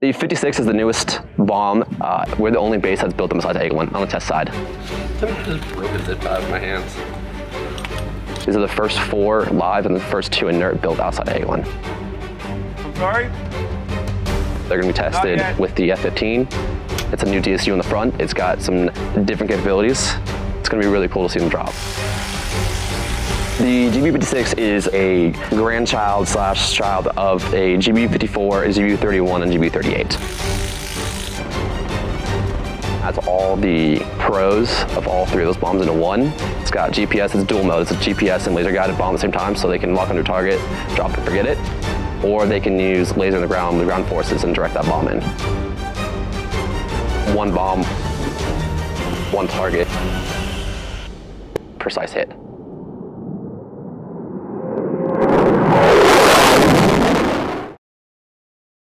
The 56 is the newest bomb. We're the only base that's built them besides Eagle One on the test side. I just broke a zip tie with my hands. These are the first 4 live and the first 2 inert built outside Eagle One. I'm sorry? They're going to be tested with the F-15. It's a new DSU in the front. It's got some different capabilities. It's going to be really cool to see them drop. The GBU-56 is a grandchild / child of a GBU-54, a GBU-31, and GBU-38. That's all the pros of all 3 of those bombs into one. It's got GPS, it's dual mode. It's a GPS and laser guided bomb at the same time, so they can lock onto a target, drop it, forget it. Or they can use laser on the ground forces, and direct that bomb in. One bomb, one target, precise hit.